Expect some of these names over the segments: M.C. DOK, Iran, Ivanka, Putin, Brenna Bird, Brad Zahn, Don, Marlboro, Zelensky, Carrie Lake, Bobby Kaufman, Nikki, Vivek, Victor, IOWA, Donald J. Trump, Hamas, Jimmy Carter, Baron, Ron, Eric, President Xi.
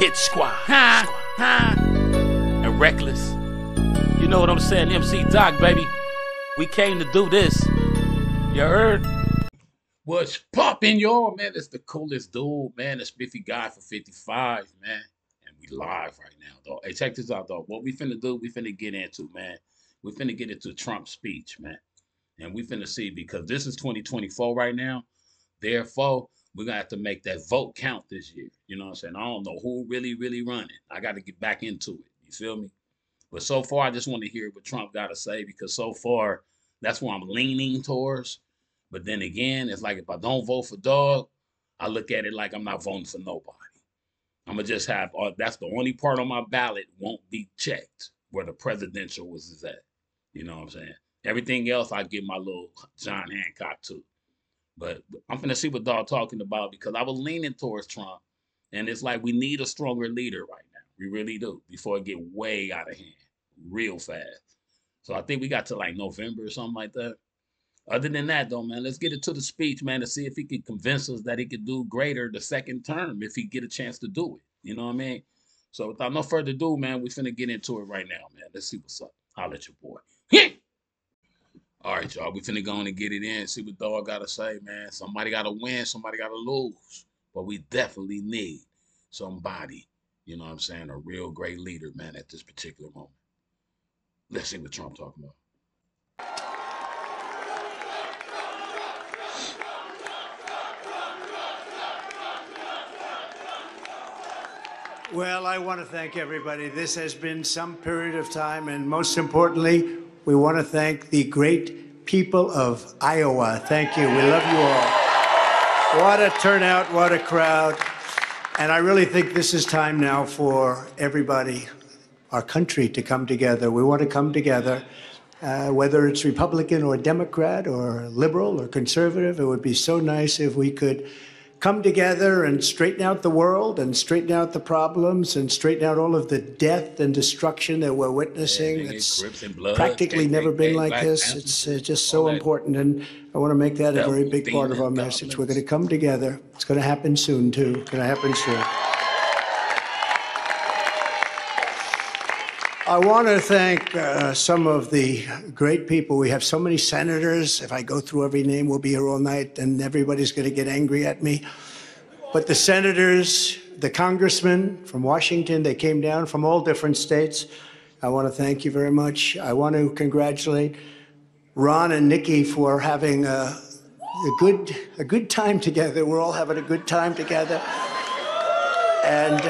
hit squad. Ha, ha. And reckless. You know what I'm saying, MC Doc, baby. We came to do this. You heard? What's poppin', y'all? Man, that's the coolest dude, man. The spiffy guy for 55, man. And we live right now, dog. Hey, check this out, dog. What we finna do, we finna get into, man. We finna get into Trump's speech, man. And we finna see, because this is 2024 right now. Therefore, we're going to have to make that vote count this year. You know what I'm saying? I don't know who really running. I got to get back into it. You feel me? But so far, I just want to hear what Trump got to say, because so far, that's where I'm leaning towards. But then again, it's like, if I don't vote for Doug, I look at it like I'm not voting for nobody. I'm going to just have, that's the only part on my ballot won't be checked, where the presidential is at. You know what I'm saying? Everything else, I give my little John Hancock to. But I'm finna see what Dog talking about, because I was leaning towards Trump, and it's like, we need a stronger leader right now. We really do, before it get way out of hand real fast. So I think we got to like November or something like that. Other than that, though, man, let's get into the speech, man, to see if he can convince us that he could do greater the second term if he get a chance to do it. You know what I mean? So without no further ado, man, we finna get into it right now, man. Let's see what's up. Holla at your boy. All right, y'all, we finna go on and get it in, see what Dog got to say, man. Somebody got to win, somebody got to lose. But we definitely need somebody, you know what I'm saying, a real great leader, man, at this particular moment. Let's see what Trump talking about. Well, I want to thank everybody. This has been some period of time, and most importantly, we want to thank the great people of Iowa. Thank you. We love you all. What a turnout. What a crowd. And I really think this is time now for everybody, our country, to come together. We want to come together, whether it's Republican or Democrat or liberal or conservative. It would be so nice if we could come together and straighten out the world and straighten out the problems and straighten out all of the death and destruction that we're witnessing. It's practically never been like this. It's just so important. And I want to make that a very big part of our message. We're going to come together. It's going to happen soon, too. It's going to happen soon. I want to thank some of the great people. We have so many senators. If I go through every name, we'll be here all night, and everybody's going to get angry at me. But the senators, the congressmen from Washington, they came down from all different states. I want to thank you very much. I want to congratulate Ron and Nikki for having a good time together. We're all having a good time together. And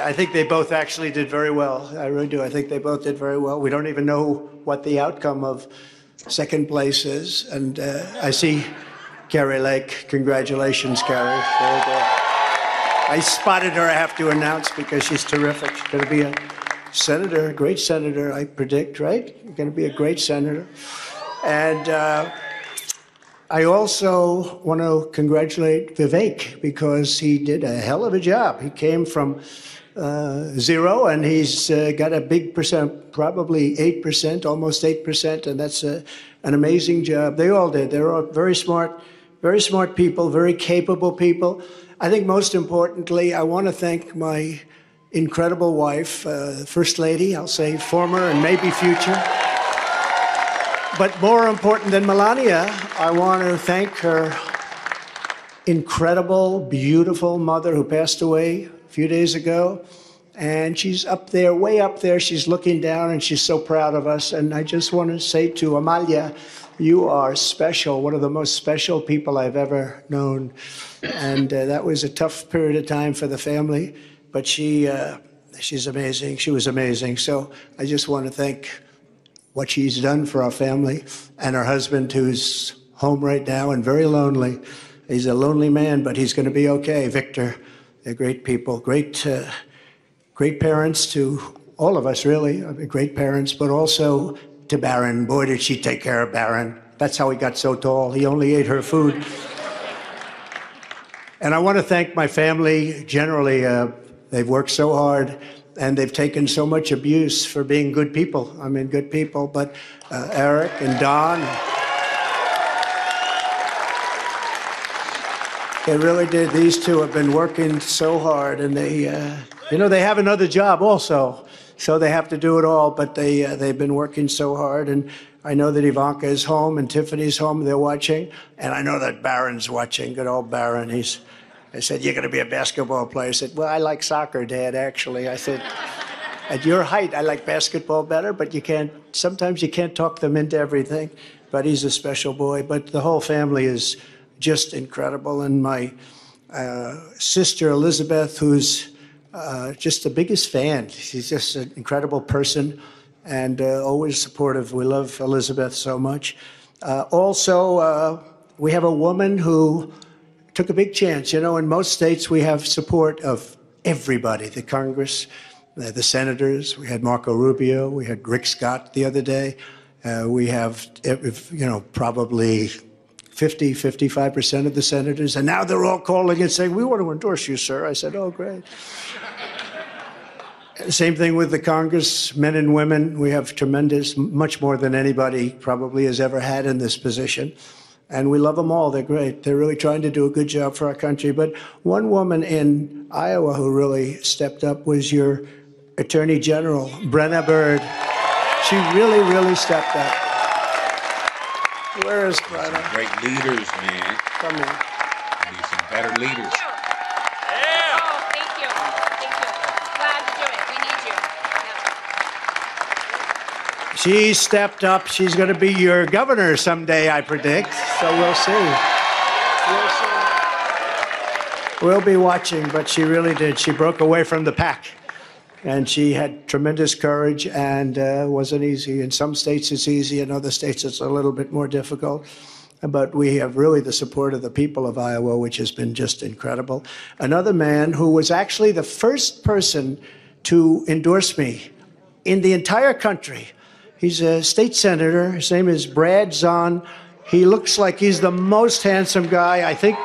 I think they both actually did very well. I really do. I think they both did very well. We don't even know what the outcome of second place is. And I see Carrie Lake. Congratulations, Carrie. Very good. I spotted her, I have to announce, because she's terrific. She's going to be a senator, a great senator, I predict, right? You're going to be a great senator. And I also want to congratulate Vivek, because he did a hell of a job. He came from zero, and he's got a big percent, probably 8%, almost 8%, and that's an amazing job. They all did. They're all very smart people, very capable people. I think most importantly, I want to thank my incredible wife, First Lady, I'll say former and maybe future. But more important than Melania, I want to thank her incredible, beautiful mother, who passed away a few days ago. And she's up there, way up there. She's looking down, and she's so proud of us. And I just want to say to Amalija, you are special, one of the most special people I've ever known. And that was a tough period of time for the family. But she's amazing. She was amazing. So I just want to thank what she's done for our family, and her husband, who's home right now and very lonely. He's a lonely man, but he's going to be okay. Victor, they're great people, great parents to all of us, really. I mean, great parents, but also to Baron. Boy, did she take care of Baron. That's how he got so tall. He only ate her food. And I want to thank my family generally. They've worked so hard. And they've taken so much abuse for being good people. I mean, good people, but Eric and Don. They really did. These two have been working so hard, and You know, they have another job also, so they have to do it all. But they've been working so hard. And I know that Ivanka is home and Tiffany's home. They're watching. And I know that Baron's watching. Good old Baron. I said, you're going to be a basketball player. I said, well, I like soccer, Dad, actually. I said, at your height, I like basketball better, but you can't, sometimes you can't talk them into everything. But he's a special boy. But the whole family is just incredible. And my sister, Elizabeth, who's just the biggest fan. She's just an incredible person and always supportive. We love Elizabeth so much. Also, we have a woman who took a big chance. You know, in most states, we have support of everybody, the Congress, the senators. We had Marco Rubio. We had Rick Scott the other day. We have, you know, probably 50-55% of the senators, and now they're all calling and saying, we want to endorse you, sir. I said, oh, great. Same thing with the Congress, men and women. We have tremendous, much more than anybody probably has ever had in this position. And we love them all. They're great. They're really trying to do a good job for our country. But one woman in Iowa who really stepped up was your Attorney General, Brenna Bird. She really, really stepped up. Where is Brenna? Some great leaders, man. Come on. We need some better leaders. Yeah. Oh, thank you. Thank you. Glad to do it. We need you. Yeah. She stepped up. She's going to be your governor someday, I predict. So we'll see. We'll see. We'll be watching, but she really did. She broke away from the pack. And she had tremendous courage, and wasn't easy. In some states it's easy, in other states it's a little bit more difficult. But we have really the support of the people of Iowa, which has been just incredible. Another man who was actually the first person to endorse me in the entire country. He's a state senator. His name is Brad Zahn. He looks like he's the most handsome guy, I think.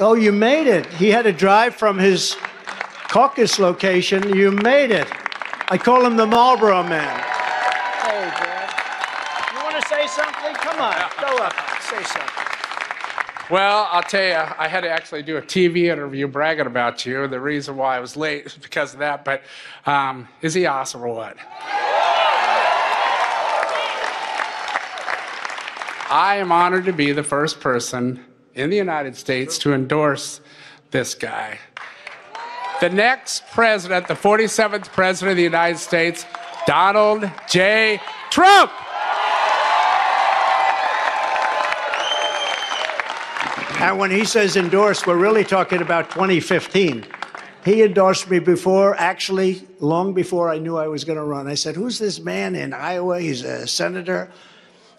Oh, you made it. He had to drive from his caucus location. You made it. I call him the Marlboro Man. Hey, Brad. You want to say something? Come on. Go up. Say something. Well, I'll tell you, I had to actually do a TV interview bragging about you. The reason why I was late is because of that. But is he awesome or what? I am honored to be the first person in the United States to endorse this guy. The next president, the 47th president of the United States, Donald J. Trump. And when he says endorse, we're really talking about 2015. He endorsed me before, actually, long before I knew I was going to run. I said, who's this man in Iowa? He's a senator,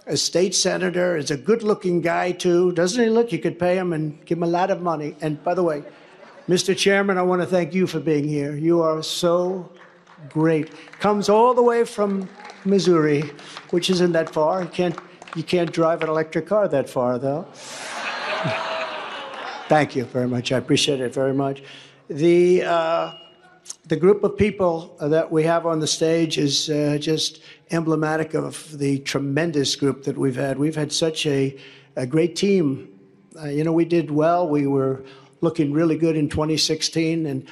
a state senator. He's a good-looking guy, too. Doesn't he look? You could pay him and give him a lot of money. And by the way, Mr. Chairman, I want to thank you for being here. You are so great. Comes all the way from Missouri, which isn't that far. You can't drive an electric car that far, though. Thank you very much. I appreciate it very much. The group of people that we have on the stage is just emblematic of the tremendous group that we've had. We've had such a great team. You know, we did well. We were looking really good in 2016. And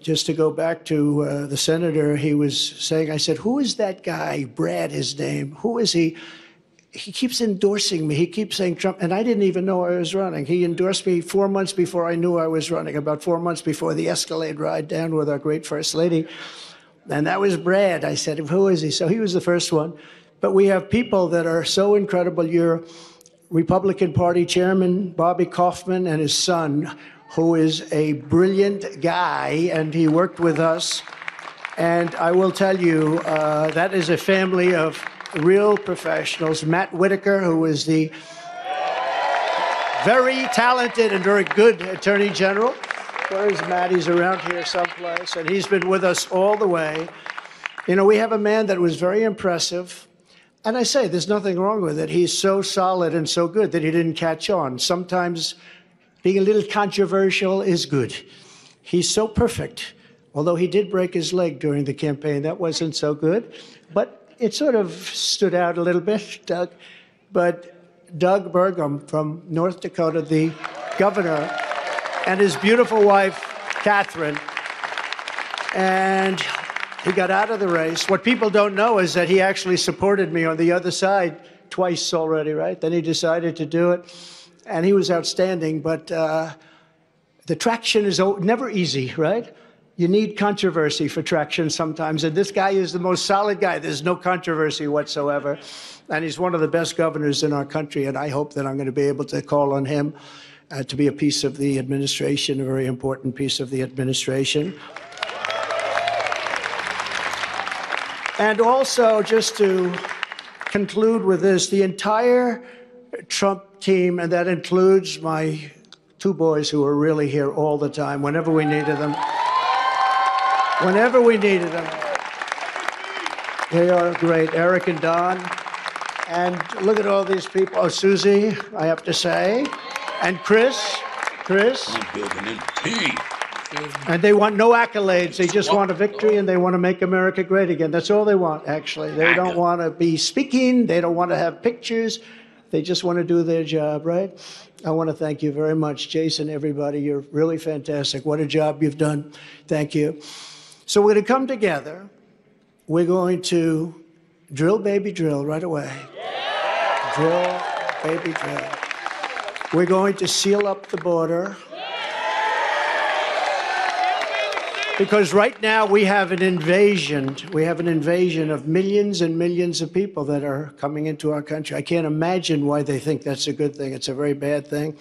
just to go back to the senator, he was saying, I said, who is that guy, Brad, his name? Who is he? He keeps endorsing me. He keeps saying Trump. And I didn't even know I was running. He endorsed me 4 months before I knew I was running, about 4 months before the Escalade ride down with our great First Lady. And that was Brad. I said, who is he? So he was the first one. But we have people that are so incredible. You're Republican Party Chairman Bobby Kaufman and his son, who is a brilliant guy, and he worked with us. And I will tell you, that is a family of real professionals. Matt Whitaker, who is the very talented and very good Attorney General. Where is Matt? He's around here someplace, and he's been with us all the way. You know, we have a man that was very impressive. And I say, there's nothing wrong with it. He's so solid and so good that he didn't catch on. Sometimes being a little controversial is good. He's so perfect, although he did break his leg during the campaign. That wasn't so good. But it sort of stood out a little bit, Doug. But Doug Bergum from North Dakota, the governor, and his beautiful wife, Catherine, and he got out of the race. What people don't know is that he actually supported me on the other side twice already, right? Then he decided to do it, and he was outstanding. But the traction is never easy, right? You need controversy for traction sometimes, and this guy is the most solid guy. There's no controversy whatsoever, and he's one of the best governors in our country, and I hope that I'm going to be able to call on him to be a piece of the administration, a very important piece of the administration. And also, just to conclude with this, the entire Trump team, and that includes my two boys who are really here all the time, whenever we needed them. Whenever we needed them. They are great, Eric and Don. And look at all these people. Oh, Susie, I have to say. And Chris. And they want no accolades. They just want a victory, and they want to make America great again. That's all they want, actually. They don't want to be speaking. They don't want to have pictures. They just want to do their job, right? I want to thank you very much, Jason, everybody. You're really fantastic. What a job you've done. Thank you. So we're going to come together. We're going to drill, baby, drill right away. Yeah. Drill, baby, drill. We're going to seal up the border. Because right now we have an invasion. We have an invasion of millions and millions of people that are coming into our country. I can't imagine why they think that's a good thing. It's a very bad thing.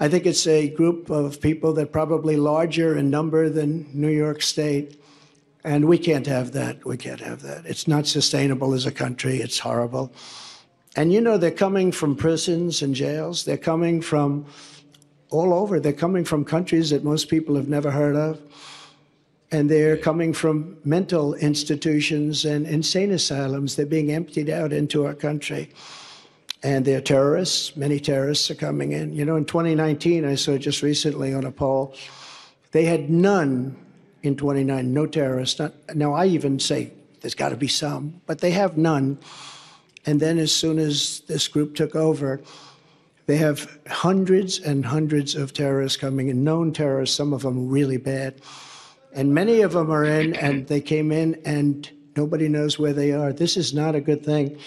I think it's a group of people that are probably larger in number than New York State. And we can't have that. We can't have that. It's not sustainable as a country. It's horrible. And you know, they're coming from prisons and jails. They're coming from all over. They're coming from countries that most people have never heard of. And they're coming from mental institutions and insane asylums. They're being emptied out into our country. And they're terrorists. Many terrorists are coming in. You know, in 2019, I saw just recently on a poll, they had none in 29, no terrorists. Now, I even say there's got to be some, but they have none. And then as soon as this group took over, they have hundreds and hundreds of terrorists coming in, known terrorists, some of them really bad. And many of them are in, and they came in, and nobody knows where they are. This is not a good thing.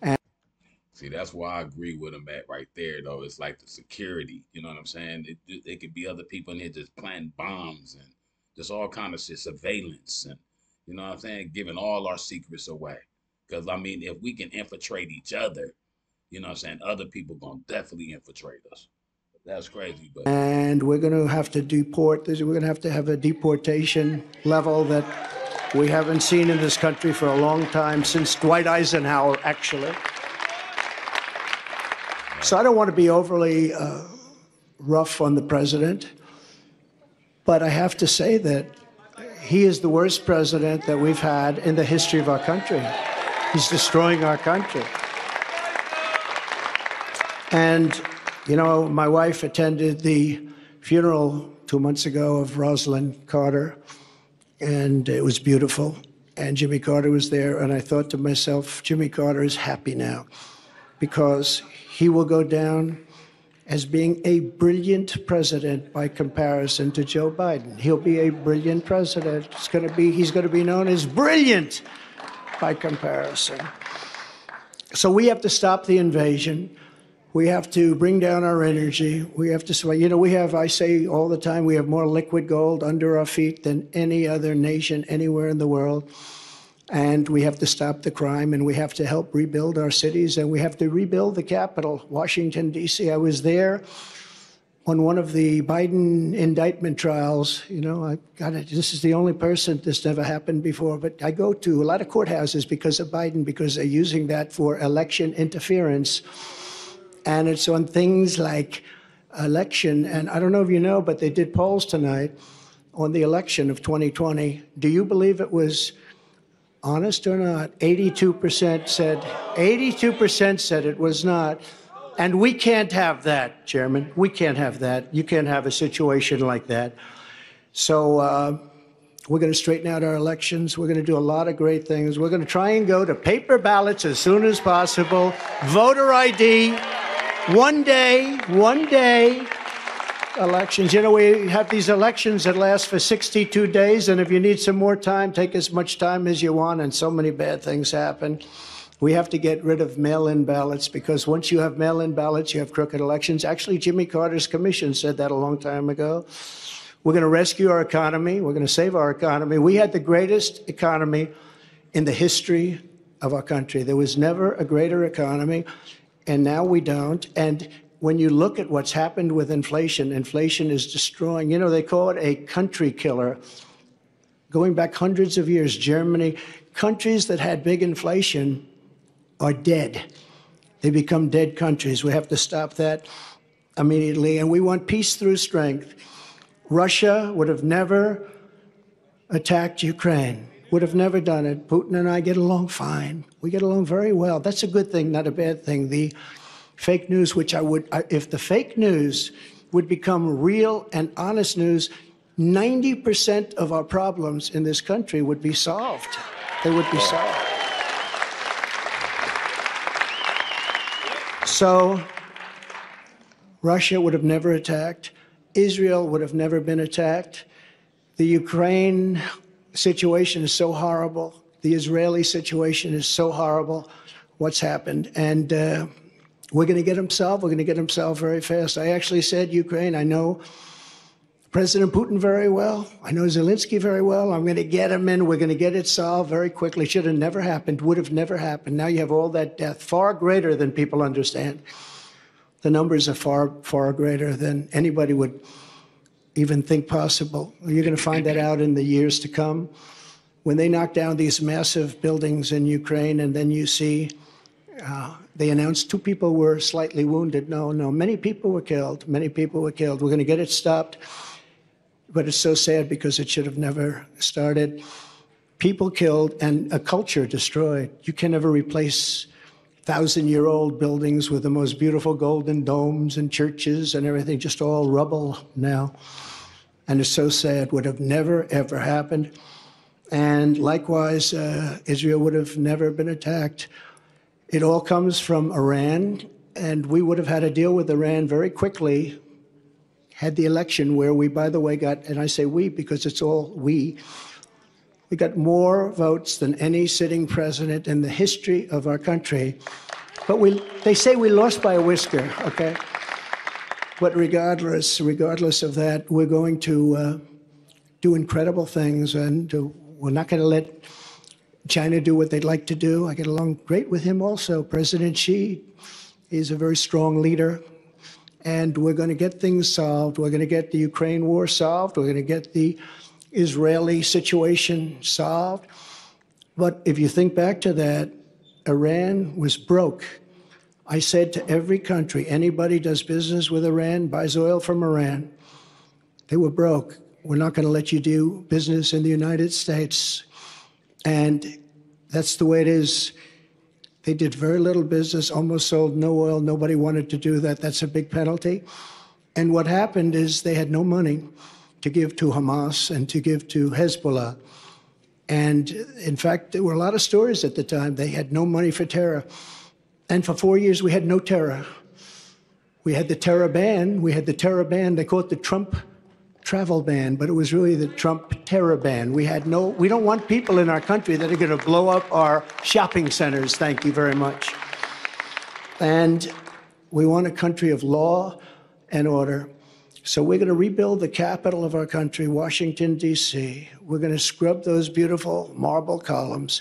And see, that's why I agree with him at right there, though. It's like the security, you know what I'm saying? It could be other people in here just planting bombs and just all kind of shit, surveillance, and you know what I'm saying, giving all our secrets away. Because, I mean, if we can infiltrate each other, you know what I'm saying, other people going to definitely infiltrate us. That's crazy, but and we're going to have to deport. We're going to have a deportation level that we haven't seen in this country for a long time, since Dwight Eisenhower, actually. So I don't want to be overly rough on the president, but I have to say that he is the worst president that we've had in the history of our country. He's destroying our country. And you know, my wife attended the funeral 2 months ago of Rosalynn Carter, and it was beautiful. And Jimmy Carter was there, and I thought to myself, Jimmy Carter is happy now, because he will go down as being a brilliant president by comparison to Joe Biden. He'll be a brilliant president. He's going to be known as brilliant by comparison. So we have to stop the invasion. We have to bring down our energy. We have to, you know, I say all the time, we have more liquid gold under our feet than any other nation anywhere in the world. And we have to stop the crime, and we have to help rebuild our cities, and we have to rebuild the capital, Washington, D.C. I was there on one of the Biden indictment trials. You know, I got it. This is the only person this never happened before, but I go to a lot of courthouses because of Biden, because they're using that for election interference. And it's on things like election. And I don't know if you know, but they did polls tonight on the election of 2020. Do you believe it was honest or not? 82% said it was not. And we can't have that, Chairman. We can't have that. You can't have a situation like that. So we're going to straighten out our elections. We're going to do a lot of great things. We're going to try and go to paper ballots as soon as possible, voter ID. One day, elections. You know, we have these elections that last for 62 days, and if you need some more time, take as much time as you want, and so many bad things happen. We have to get rid of mail-in ballots, because once you have mail-in ballots, you have crooked elections. Actually, Jimmy Carter's commission said that a long time ago. We're going to rescue our economy. We're going to save our economy. We had the greatest economy in the history of our country. There was never a greater economy, and now we don't. And when you look at what's happened with inflation, inflation is destroying. You know, they call it a country killer. Going back hundreds of years, Germany, countries that had big inflation are dead. They become dead countries. We have to stop that immediately. And we want peace through strength. Russia would have never attacked Ukraine, would have never done it. Putin and I get along fine. We get along very well. That's a good thing, not a bad thing. The fake news, which if the fake news would become real and honest news, 90% of our problems in this country would be solved. They would be solved. So Russia would have never attacked. Israel would have never been attacked. The Ukraine situation is so horrible. The Israeli situation is so horrible, what's happened. And we're going to get them solved. We're going to get them solved very fast. I actually said Ukraine, I know President Putin very well. I know Zelensky very well. I'm going to get him in. We're going to get it solved very quickly. Should have never happened, would have never happened. Now you have all that death, far greater than people understand. The numbers are far, far greater than anybody would even think possible. You're going to find that out in the years to come. When they knock down these massive buildings in Ukraine, and then you see they announced 2 people were slightly wounded. No, many people were killed. Many people were killed. We're going to get it stopped. But it's so sad because it should have never started. People killed and a culture destroyed. You can never replace 1,000-year-old buildings with the most beautiful golden domes and churches and everything, just all rubble now. And it's so sad. Would have never, ever happened. And likewise, Israel would have never been attacked. It all comes from Iran, and we would have had a deal with Iran very quickly had the election where we, by the way, got, and I say we because it's all we got more votes than any sitting president in the history of our country. But they say we lost by a whisker, okay? But regardless of that, we're going to do incredible things, and we're not going to let China do what they'd like to do. I get along great with him also. President Xi is a very strong leader, and we're going to get things solved. We're going to get the Ukraine war solved. We're going to get the Israeli situation solved. But if you think back to that, Iran was broke. I said to every country, anybody does business with Iran, buys oil from Iran, they were broke. We're not going to let you do business in the United States. And that's the way it is. They did very little business, almost sold no oil. Nobody wanted to do that. That's a big penalty. And what happened is they had no money to give to Hamas and to give to Hezbollah. And in fact, there were a lot of stories at the time. They had no money for terror. And for 4 years, we had no terror. We had the terror ban. They called it the Trump travel ban, but it was really the Trump terror ban. We don't want people in our country that are going to blow up our shopping centers. Thank you very much. And we want a country of law and order. So we're going to rebuild the capital of our country, Washington, D.C. We're going to scrub those beautiful marble columns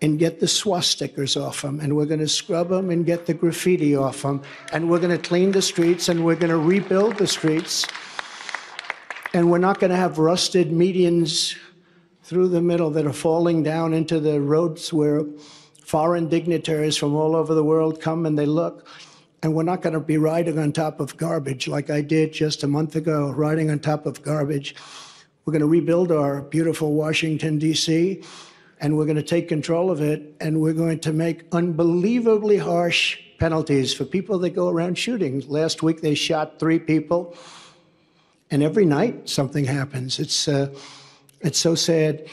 and get the swastikas off them. And we're going to scrub them and get the graffiti off them. And we're going to clean the streets, and we're going to rebuild the streets. And we're not going to have rusted medians through the middle that are falling down into the roads where foreign dignitaries from all over the world come and they look. And we're not going to be riding on top of garbage like I did just a month ago, riding on top of garbage. We're going to rebuild our beautiful Washington, D.C., and we're going to take control of it, and we're going to make unbelievably harsh penalties for people that go around shooting. Last week, they shot 3 people, and every night something happens. It's so sad.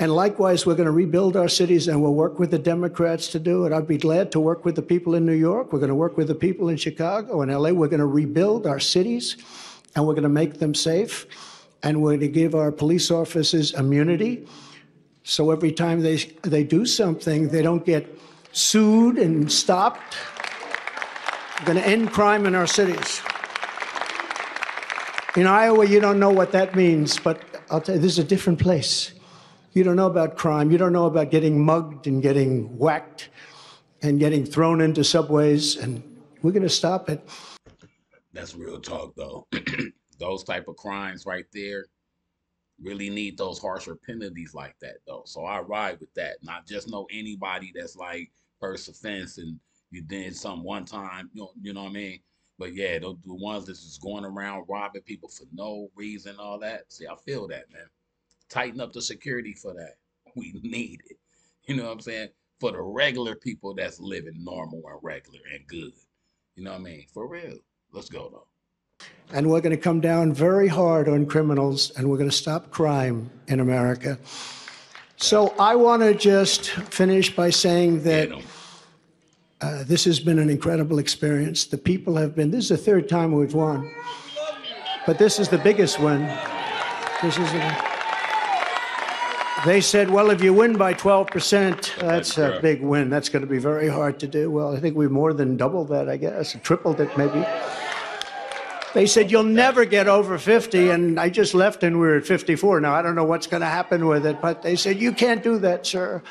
And likewise, we're going to rebuild our cities, and we'll work with the Democrats to do it. I'd be glad to work with the people in New York. We're going to work with the people in Chicago and L.A. We're going to rebuild our cities and we're going to make them safe, and we're going to give our police officers immunity. So every time they do something, they don't get sued and stopped. We're going to end crime in our cities. In Iowa, you don't know what that means, but I'll tell you, this is a different place. You don't know about crime. You don't know about getting mugged and getting whacked and getting thrown into subways, and we're going to stop it. That's real talk, though. Those type of crimes right there really need those harsher penalties like that, though. So I ride with that. Not just know anybody that's like first offense and you did something one time, you know what I mean? But yeah, the ones that's just going around robbing people for no reason, all that. See, I feel that, man. Tighten up the security for that. We need it. You know what I'm saying? For the regular people that's living normal and regular and good. You know what I mean? For real. Let's go, though. And we're going to come down very hard on criminals, and we're going to stop crime in America. So I want to just finish by saying that this has been an incredible experience. The people have been, this is the third time we've won, but this is the biggest win. This is they said, well, if you win by 12%, that's a big win. That's going to be very hard to do. Well, I think we more than doubled that, I guess, tripled it maybe. They said, you'll never get over 50, and I just left and we're at 54. Now, I don't know what's going to happen with it, but they said, you can't do that, sir.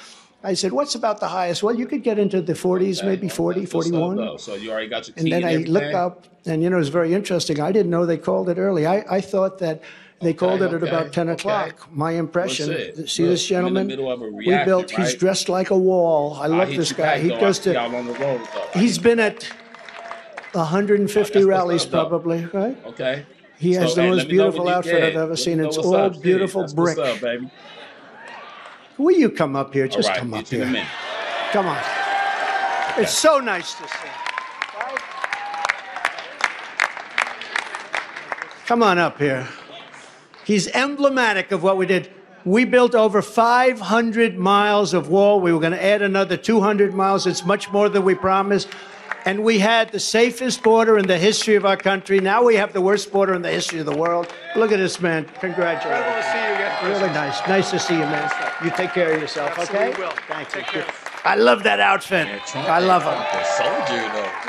I said, what's about the highest? Well, you could get into the 40s, maybe 40, 41. So you already got your team. And then I looked up, and, you know, it was very interesting. I didn't know they called it early. I thought that they called it at about 10 o'clock. My impression, see this gentleman? We built, he's dressed like a wall. I love this guy. He goes to, he's been at 150 rallies probably, right? Okay. He has the most beautiful outfit I've ever seen. It's all beautiful brick. What's up, baby? Will you come up here? Just come up here. Come on. It's so nice to see you. Come on up here. He's emblematic of what we did. We built over 500 miles of wall. We were going to add another 200 miles. It's much more than we promised. And we had the safest border in the history of our country. Now we have the worst border in the history of the world. Look at this man. Congratulations. Really nice. Nice to see you, man. You take care of yourself, okay? Thank you. I love that outfit. I love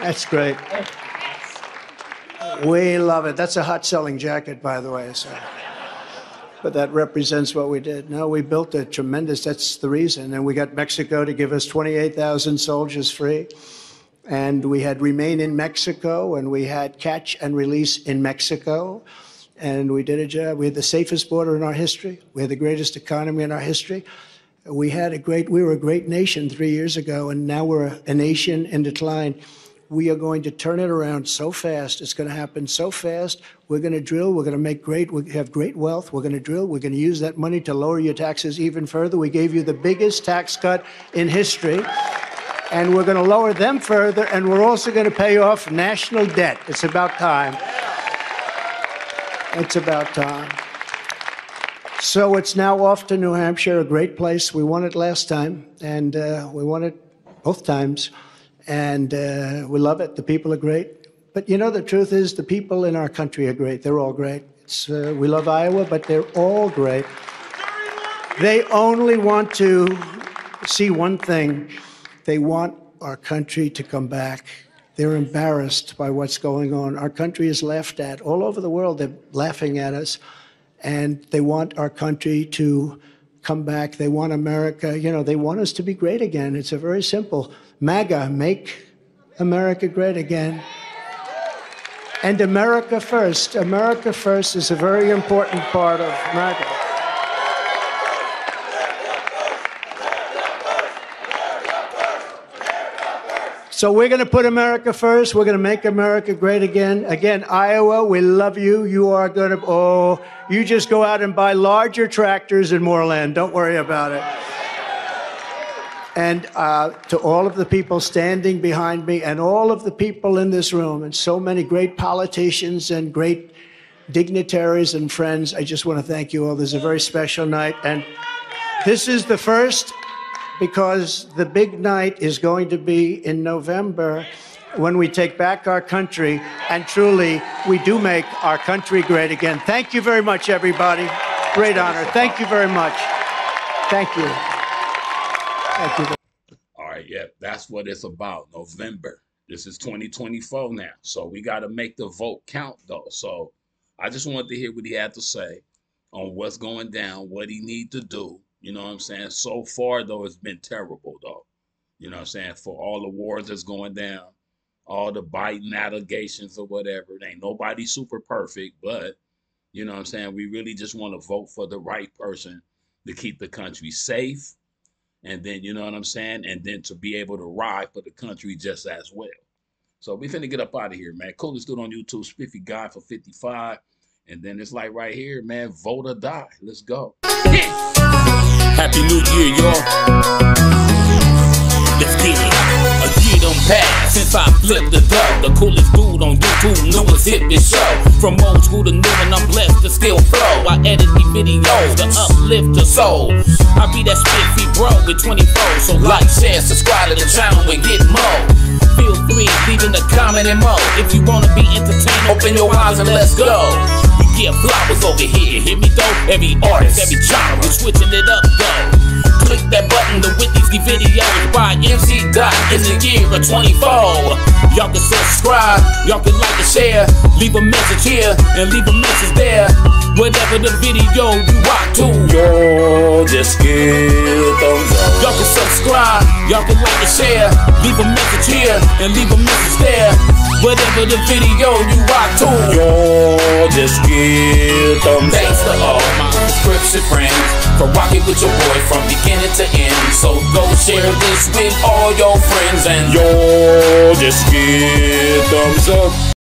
it. That's great. We love it. That's a hot selling jacket, by the way. So. But that represents what we did. No, we built a tremendous, that's the reason. And we got Mexico to give us 28,000 soldiers free. And we had Remain in Mexico, and we had Catch and Release in Mexico, and we did a job. We had the safest border in our history. We had the greatest economy in our history. We had a great, we were a great nation 3 years ago, and now we're a nation in decline. We are going to turn it around so fast. It's going to happen so fast. We're going to drill. We're going to make great, we have great wealth. We're going to drill. We're going to use that money to lower your taxes even further. We gave you the biggest tax cut in history. And we're going to lower them further, and we're also going to pay off national debt. It's about time. It's about time. So it's now off to New Hampshire, a great place. We won it last time, and we won it both times. And we love it. The people are great. But, you know, the truth is the people in our country are great. They're all great. It's, we love Iowa, but they're all great. They only want to see one thing. They want our country to come back. They're embarrassed by what's going on. Our country is laughed at. All over the world, they're laughing at us. And they want our country to come back. They want America, you know, they want us to be great again. It's a very simple MAGA, make America great again. And America first. America first is a very important part of MAGA. So we're going to put America first. We're going to make America great again. Again, Iowa, we love you. You are going to, oh, you just go out and buy larger tractors and more land. Don't worry about it. And to all of the people standing behind me and all of the people in this room and so many great politicians and great dignitaries and friends, I just want to thank you all. This is a very special night. And this is the first, because the big night is going to be in November. when we take back our country, and truly, we do make our country great again. Thank you very much, everybody. Great honor. Thank you very much. Thank you. Thank you. All right, yeah, that's what it's about, November. This is 2024 now, so we got to make the vote count, though. So I just wanted to hear what he had to say on what's going down, what he need to do. You know what I'm saying? So far, though, it's been terrible, though. You know what I'm saying? For all the wars that's going down, all the Biden allegations or whatever, it ain't nobody super perfect, but, you know what I'm saying, we really just want to vote for the right person to keep the country safe. And then, you know what I'm saying? And then to be able to ride for the country just as well. So we finna get up out of here, man. Coolest dude on YouTube, Spiffy Guy for 55. And then it's like right here, man, vote or die. Let's go. Happy New Year, y'all. Let's get it. A year done passed since I flipped the duck. The coolest dude on YouTube knew it's hit this show. From old school to new, and I'm blessed to still flow. I edit the videos to uplift the soul. I be that spiffy bro with 24. So like, share, subscribe to the channel and get more. Feel free, leaving a comment and more. If you wanna be entertained, open your eyes and let's go. We get flowers over here, hear me though. Every artist, every genre, we switching it up though. Click that button to witness the videos by MC Dot in the year of 24. Y'all can subscribe, y'all can like and share. Leave a message here and leave a message there. Whatever the video you rock to, yo, just give a thumbs up. Y'all can subscribe, y'all can like and share. Leave a message here and leave a message there. Whatever the video you rock to, yo, just give a thumbs up. Thanks to all my subscription friends for rocking with your boy from beginning to end. So go share this with all your friends and yo, just give a thumbs up.